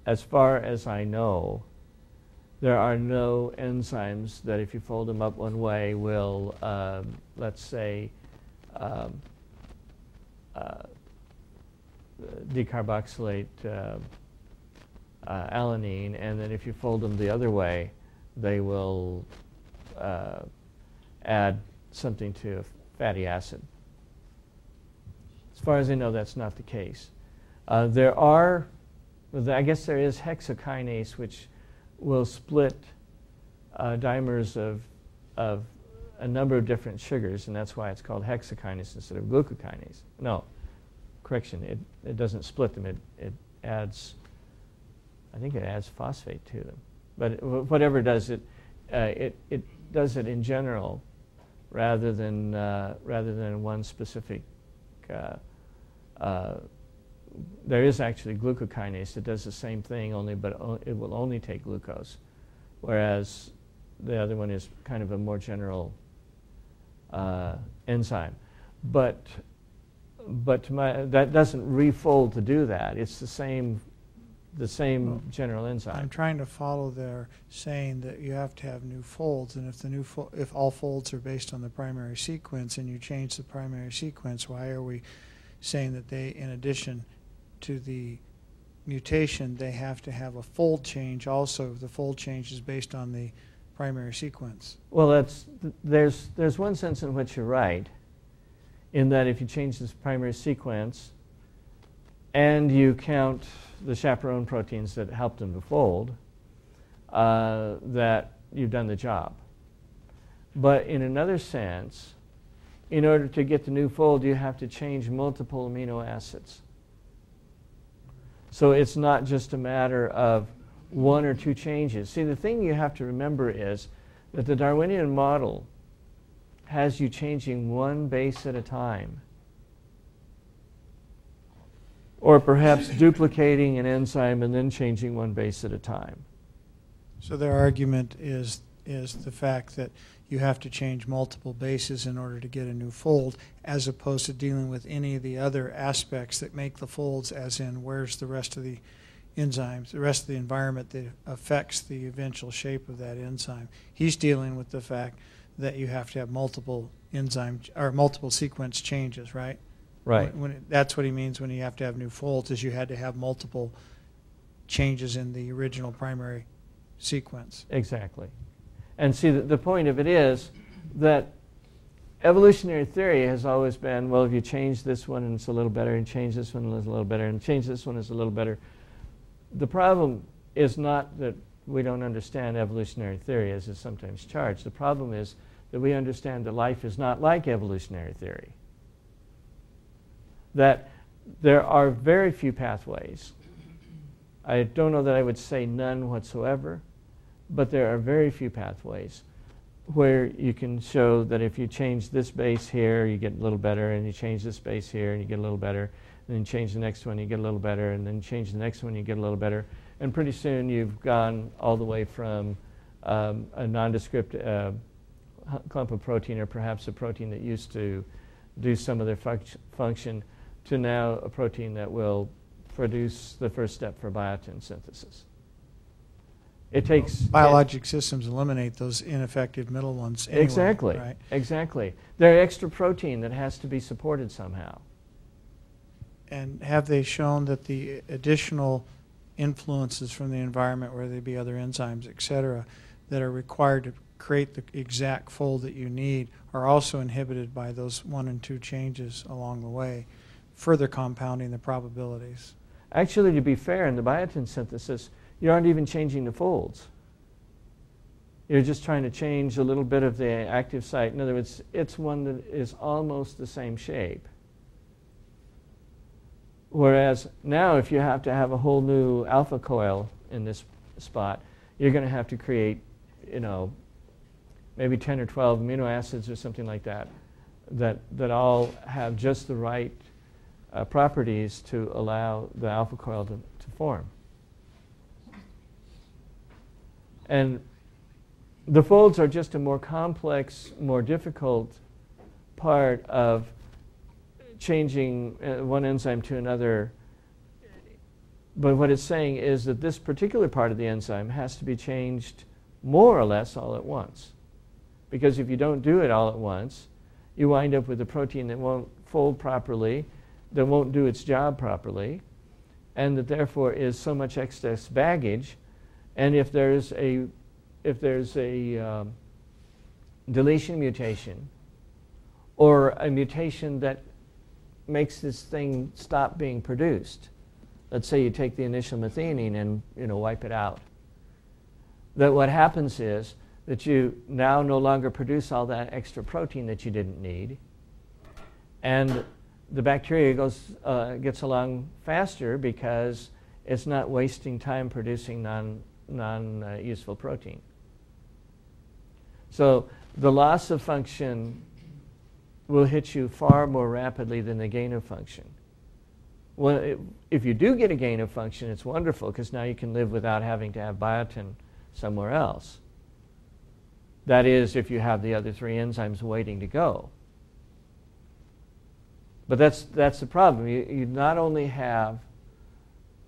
as far as I know, there are no enzymes that, if you fold them up one way, will, um, let's say, um, uh, decarboxylate uh, uh, alanine, and then if you fold them the other way, they will uh, add something to a fatty acid. As far as I know, that's not the case. Uh, there are, I guess there is hexokinase, which will split uh, dimers of, of a number of different sugars, and that's why it's called hexokinase instead of glucokinase. No. Correction, it, it doesn't split them, it, it adds, I think it adds phosphate to them. But it, whatever does it, uh, it, it does it in general rather than, uh, rather than one specific, uh, uh, there is actually glucokinase that does the same thing only, but it will only take glucose, whereas the other one is kind of a more general uh, enzyme. But But my, that doesn't refold to do that. It's the same, the same well, general enzyme. I'm trying to follow their saying that you have to have new folds, and if the new fo if all folds are based on the primary sequence, and you change the primary sequence, why are we saying that they, in addition to the mutation, they have to have a fold change also? The fold change is based on the primary sequence. Well, that's th there's there's one sense in which you're right. in that if you change this primary sequence and you count the chaperone proteins that helped them to fold, uh, that you've done the job. But in another sense, in order to get the new fold, you have to change multiple amino acids. So it's not just a matter of one or two changes. See, the thing you have to remember is that the Darwinian model has you changing one base at a time, or perhaps duplicating an enzyme and then changing one base at a time. So their argument is is the fact that you have to change multiple bases in order to get a new fold, as opposed to dealing with any of the other aspects that make the folds, as in where's the rest of the enzymes, the rest of the environment that affects the eventual shape of that enzyme. He's dealing with the fact that you have to have multiple enzyme or multiple sequence changes, right? Right. When, when it, that's what he means when you have to have new folds, is you had to have multiple changes in the original primary sequence. Exactly. And see, the, the point of it is that evolutionary theory has always been, well, if you change this one and it's a little better, and change this one and it's a little better, and change this one is a little better. The problem is not that we don't understand evolutionary theory, as is sometimes charged. The problem is that we understand that life is not like evolutionary theory, that there are very few pathways. I don't know that I would say none whatsoever, but there are very few pathways where you can show that if you change this base here, you get a little better, and you change this base here, and you get a little better, and then change the next one, you get a little better, and then change the next one, you get a little better. And pretty soon you've gone all the way from um, a nondescript uh, clump of protein, or perhaps a protein that used to do some of their func function, to now a protein that will produce the first step for biotin synthesis. It takes biologic systems eliminate those ineffective middle ones anyway, exactly, right? Exactly. They're extra protein that has to be supported somehow. And have they shown that the additional influences from the environment, whether they be other enzymes, et cetera, that are required to create the exact fold that you need are also inhibited by those one and two changes along the way, further compounding the probabilities? Actually, to be fair, in the biotin synthesis, you aren't even changing the folds. You're just trying to change a little bit of the active site. In other words, it's one that is almost the same shape. Whereas now, if you have to have a whole new alpha coil in this spot, you're going to have to create, you know, maybe ten or twelve amino acids or something like that, that, that all have just the right uh, properties to allow the alpha coil to, to form. And the folds are just a more complex, more difficult part of changing uh, one enzyme to another. But what it's saying is that this particular part of the enzyme has to be changed more or less all at once. Because if you don't do it all at once, you wind up with a protein that won't fold properly, that won't do its job properly, and that therefore is so much excess baggage. And if there's a, if there's a um, deletion mutation, or a mutation that makes this thing stop being produced, let's say you take the initial methionine and, you know, wipe it out, that what happens is that you now no longer produce all that extra protein that you didn't need, and the bacteria goes uh, gets along faster because it's not wasting time producing non non uh, useful protein. So the loss of function will hit you far more rapidly than the gain of function. Well, it, if you do get a gain of function, it's wonderful, because now you can live without having to have biotin somewhere else. That is, if you have the other three enzymes waiting to go. But that's that's the problem. You, you not only have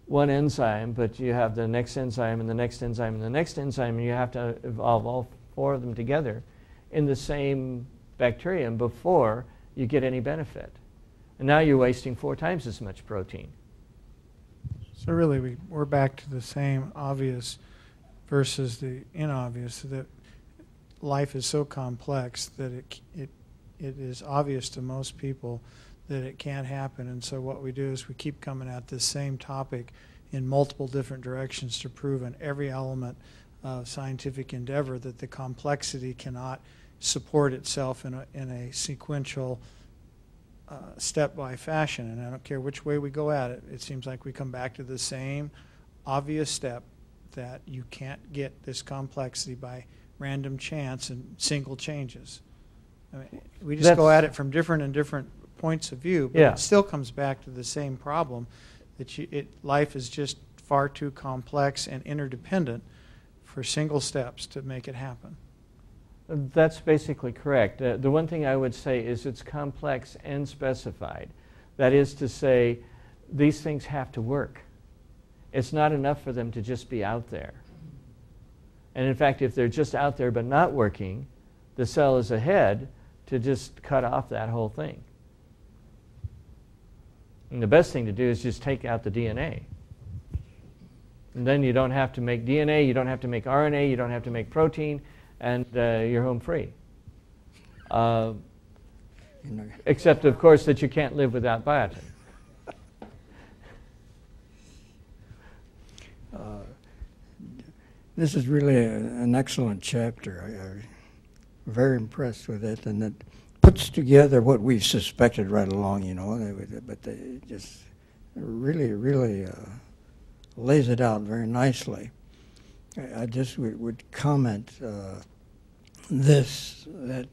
one enzyme, but you have the next enzyme and the next enzyme and the next enzyme, and you have to evolve all four of them together in the same bacterium before you get any benefit. And now you're wasting four times as much protein. So really, we, we're back to the same obvious versus the inobvious, that life is so complex that it, it, it is obvious to most people that it can't happen. And so what we do is we keep coming at this same topic in multiple different directions to prove in every element of scientific endeavor that the complexity cannot support itself in a, in a sequential uh, step-by fashion. And I don't care which way we go at it, it seems like we come back to the same obvious step that you can't get this complexity by random chance and single changes. I mean, we just That's, go at it from different and different points of view, but yeah. It still comes back to the same problem that you, it, life is just far too complex and interdependent for single steps to make it happen. That's basically correct. Uh, the one thing I would say is it's complex and specified. That is to say, these things have to work. It's not enough for them to just be out there. And in fact, if they're just out there but not working, the cell is ahead to just cut off that whole thing. And the best thing to do is just take out the D N A. And then you don't have to make D N A, you don't have to make R N A, you don't have to make protein, and uh, you're home free. Uh, except, of course, that you can't live without biotin. Uh, this is really a, an excellent chapter. I'm very impressed with it, and it puts together what we suspected right along, you know, but they just really, really uh, lays it out very nicely. I just would comment uh, this, that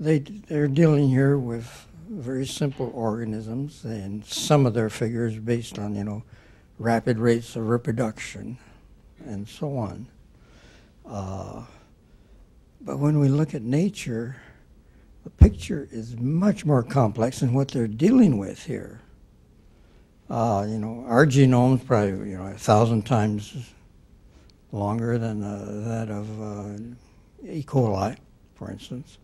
they, they're dealing here with very simple organisms, and some of their figures based on, you know, rapid rates of reproduction, and so on. Uh, but when we look at nature, the picture is much more complex than what they're dealing with here. Uh, you know, our genome's probably, you know, a thousand times longer than uh, that of uh, E. coli, for instance.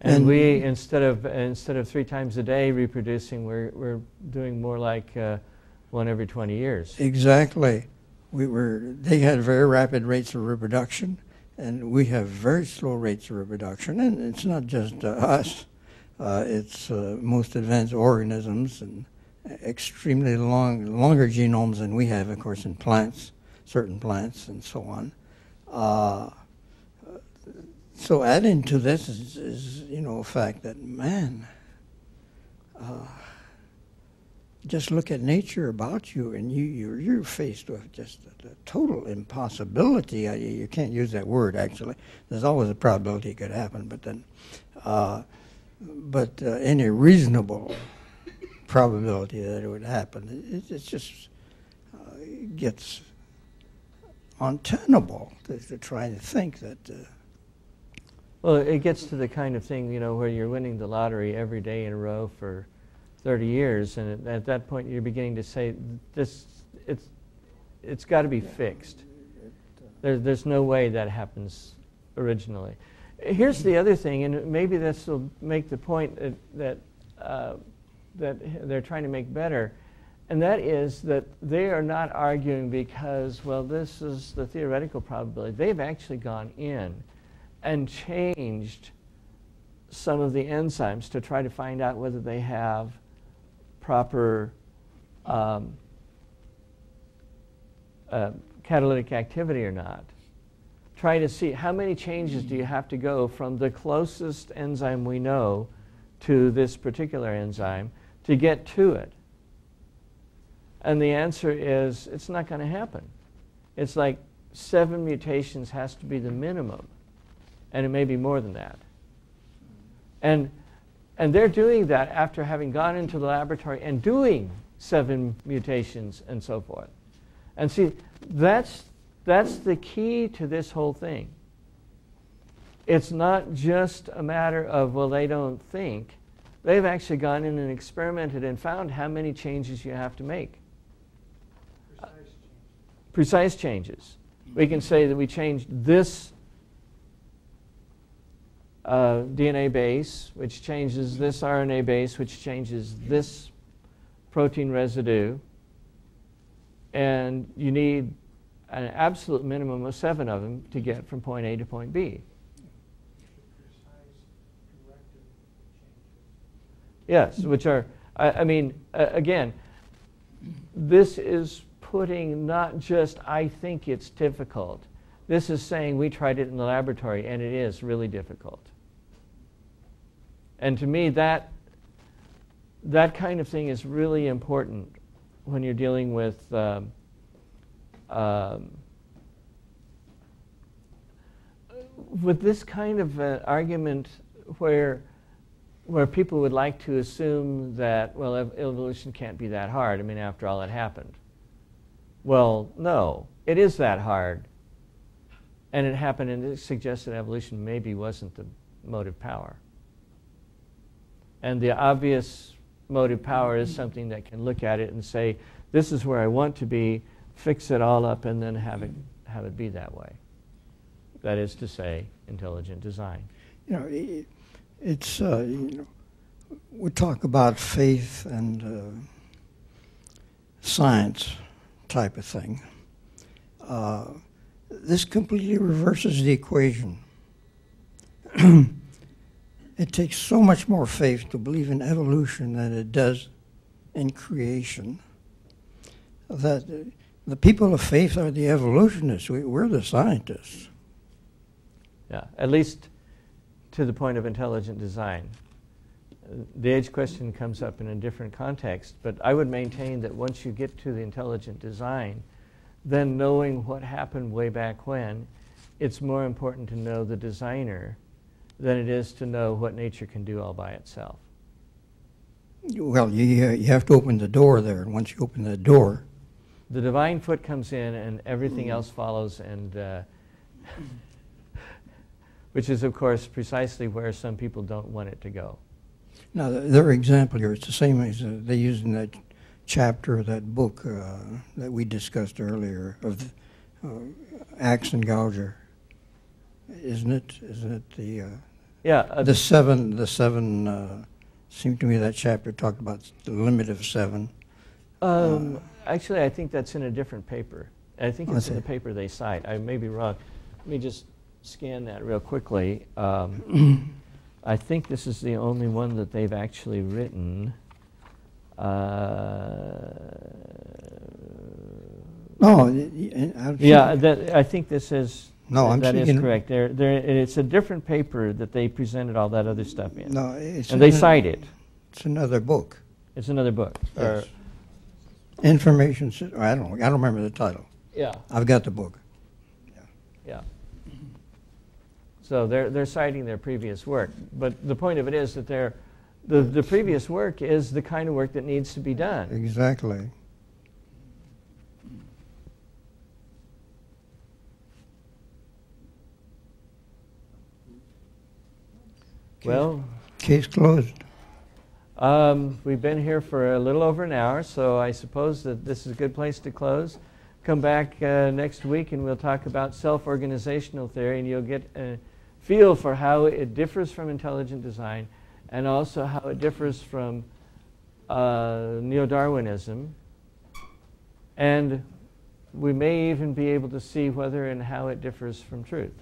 And, and we, instead of instead of three times a day reproducing, we're we're doing more like uh, one every twenty years. Exactly. We were. They had very rapid rates of reproduction, and we have very slow rates of reproduction. And it's not just uh, us; uh, it's uh, most advanced organisms and extremely long, longer genomes than we have, of course, in plants. Certain plants and so on. Uh, so adding to this is, is, you know, a fact that, man, uh, just look at nature about you and you, you're, you're faced with just a, a total impossibility. I, you can't use that word, actually. There's always a probability it could happen, but then, uh, but uh, any reasonable probability that it would happen, it, it just uh, gets untenable to, to try to think that. Uh, well, it gets to the kind of thing, you know, where you're winning the lottery every day in a row for thirty years, and at, at that point you're beginning to say, this, it's, it's got to be yeah. fixed. There, there's no way that happens originally. Here's the other thing, and maybe this will make the point that, that, uh, that they're trying to make better. And that is that they are not arguing because, well, this is the theoretical probability. They've actually gone in and changed some of the enzymes to try to find out whether they have proper um, uh, catalytic activity or not. Try to see how many changes do you have to go from the closest enzyme we know to this particular enzyme to get to it. And the answer is, it's not going to happen. It's like seven mutations has to be the minimum, and it may be more than that. And, and they're doing that after having gone into the laboratory and doing seven mutations and so forth. And see, that's, that's the key to this whole thing. It's not just a matter of, well, they don't think. They've actually gone in and experimented and found how many changes you have to make. Precise changes. We can say that we changed this uh, D N A base, which changes this R N A base, which changes this protein residue. And you need an absolute minimum of seven of them to get from point A to point B. Yes, which are, I, I mean, uh, again, this is putting not just, I think it's difficult. This is saying we tried it in the laboratory, and it is really difficult. And to me, that, that kind of thing is really important when you're dealing with um, um, with this kind of uh, argument where where people would like to assume that, well, ev evolution can't be that hard. I mean, after all, it happened. Well, no, it is that hard. And it happened, and it suggests that evolution maybe wasn't the motive power. And the obvious motive power is something that can look at it and say, this is where I want to be, fix it all up, and then have it, have it be that way. That is to say, intelligent design. You know, it, It's, uh, you know, we talk about faith and uh, science type of thing. Uh, this completely reverses the equation. It takes so much more faith to believe in evolution than it does in creation. That the people of faith are the evolutionists. We, we're the scientists. Yeah, at least to the point of intelligent design. The age question comes up in a different context, but I would maintain that once you get to the intelligent design, then knowing what happened way back when, it's more important to know the designer than it is to know what nature can do all by itself. Well, you, uh, you have to open the door there, and once you open the door... The divine foot comes in, and everything mm. else follows, and... Uh, which is, of course, precisely where some people don't want it to go. Now, their example here, it's the same as uh, they used in that chapter, that book uh, that we discussed earlier, of uh, Axe and Gauger, isn't it? Isn't it the... Uh, yeah. Uh, the seven, the seven, uh, seemed to me that chapter talked about the limit of seven. Um, uh, actually, I think that's in a different paper. I think it's in the paper they cite. I may be wrong. Let me just... scan that real quickly. Um, I think this is the only one that they've actually written. Uh, no, yeah, that, I think this is no, I'm that is correct. There, there, it's a different paper that they presented all that other stuff in. No, it's and they cite it. It's another book. It's another book. Yes. Or information. I don't. I don't remember the title. Yeah, I've got the book. Yeah. Yeah. So they're, they're citing their previous work. But the point of it is that they're, the, the previous work is the kind of work that needs to be done. Exactly. Case, well. Case closed. Um, we've been here for a little over an hour, so I suppose that this is a good place to close. Come back uh, next week, and we'll talk about self-organizational theory, and you'll get a feel for how it differs from intelligent design, and also how it differs from uh, neo-Darwinism. And we may even be able to see whether and how it differs from truth.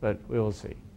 But we will see.